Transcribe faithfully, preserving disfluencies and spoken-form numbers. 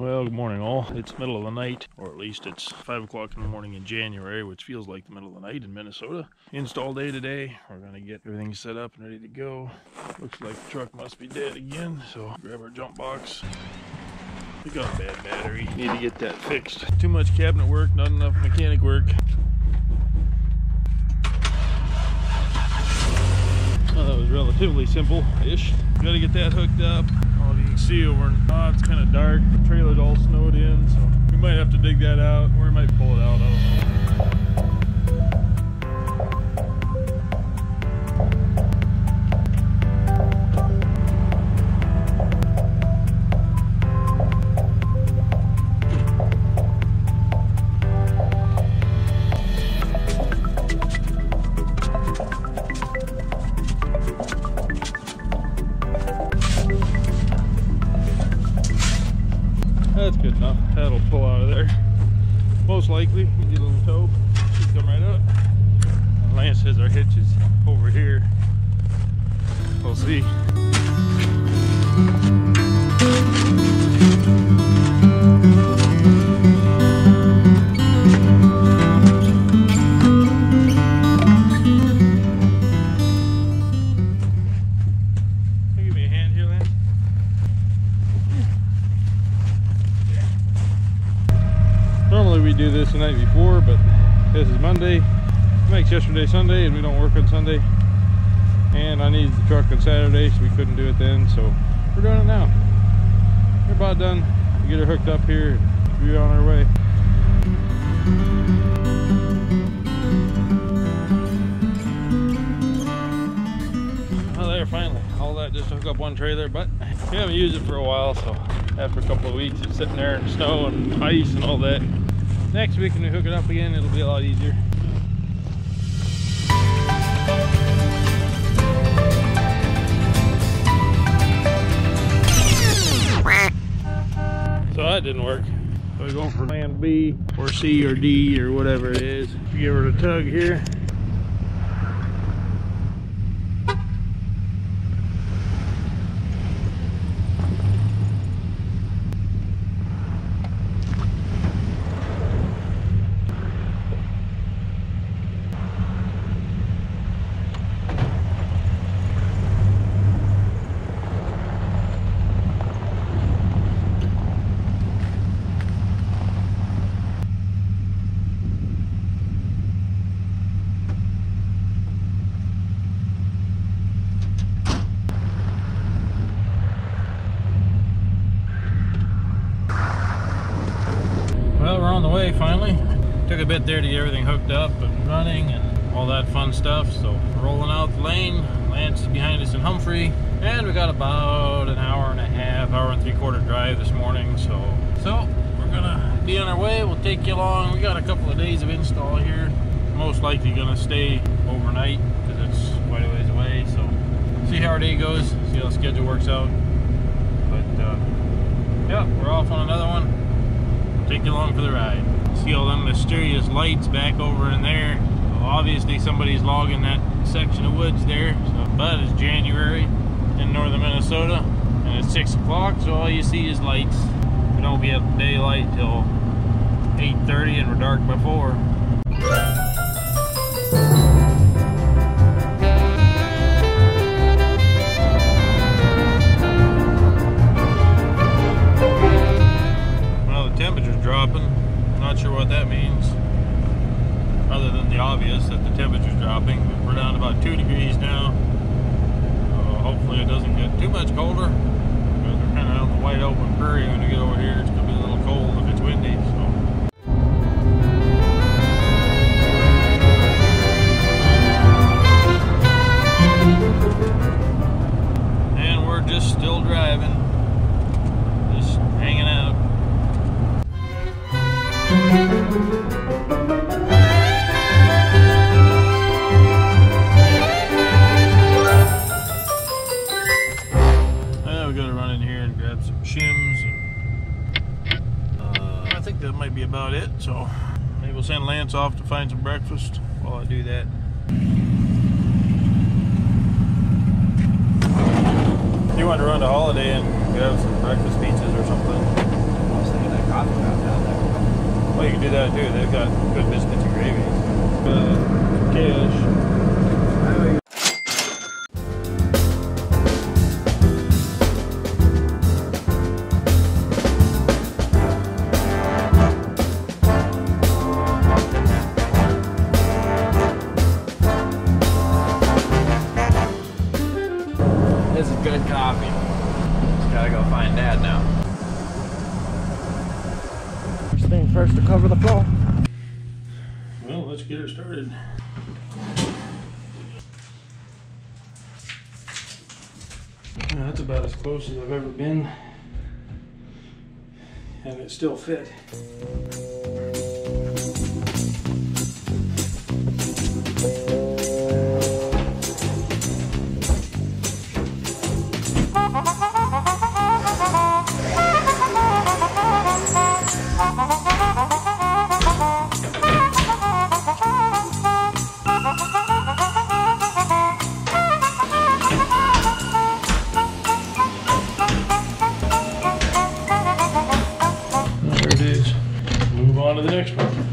Well, good morning all. It's middle of the night, or at least it's five o'clock in the morning in January, which feels like the middle of the night in Minnesota. Install day today. We're going to get everything set up and ready to go. Looks like the truck must be dead again, so grab our jump box. We got a bad battery. Need to get that fixed. Too much cabinet work, not enough mechanic work. Well, that was relatively simple-ish. Got to get that hooked up. Well, you can see over and oh, it's kind of dark. The trailer's all snowed in, so we might have to dig that out, or we might pull it out. I don't know. That's good enough. That'll pull out of there. Most likely, we get a little tow. She'll come right up. Lance has our hitches over here. We'll see. Do this the night before, but this is Monday. It makes yesterday Sunday, and we don't work on Sunday, and I needed the truck on Saturday, so we couldn't do it then, so we're doing it now. We're about done. We get her hooked up here and we're on our way. Well, there, finally, all that just to hook up one trailer, but we haven't used it for a while, so after a couple of weeks it's sitting there in snow and ice and all that. Next week when we hook it up again, it'll be a lot easier. So that didn't work. So we're going for plan B or C or D or whatever it is. Give her a tug here. Finally, took a bit there to get everything hooked up and running and all that fun stuff. So rolling out the lane, Lance is behind us in Humphrey, and we got about an hour and a half, hour and three quarter drive this morning. So, so we're gonna be on our way. We'll take you along. We got a couple of days of install here. Most likely gonna stay overnight because it's quite a ways away. So see how our day goes, see how the schedule works out. But uh, yeah, we're off on another one. Take you along for the ride. See all them mysterious lights back over in there. Well, obviously somebody's logging that section of woods there. So, but it's January in northern Minnesota, and it's six o'clock, so all you see is lights. We don't get daylight till eight thirty, and we're dark by four. Not sure what that means, other than the obvious that the temperature's dropping. We're down about two degrees now. Uh, hopefully it doesn't get too much colder, because we're kind of out in the wide open prairie. When we get over here, it's gonna be a little cold if it's windy. So. And we're just still driving, just hanging out. Well, we're gonna run in here and grab some shims, and uh, I think that might be about it. So maybe we'll send Lance off to find some breakfast while I do that. You want to run to Holiday and grab some breakfast pizzas or something? coffee shop down there. Well, you can do that too. They've got good biscuits and gravy. Uh, cash. This is good coffee. Just gotta go find Dad now. First thing first to cover the pole. Well, let's get her started. Well, that's about as close as I've ever been. And it still fit. Move on to the next one.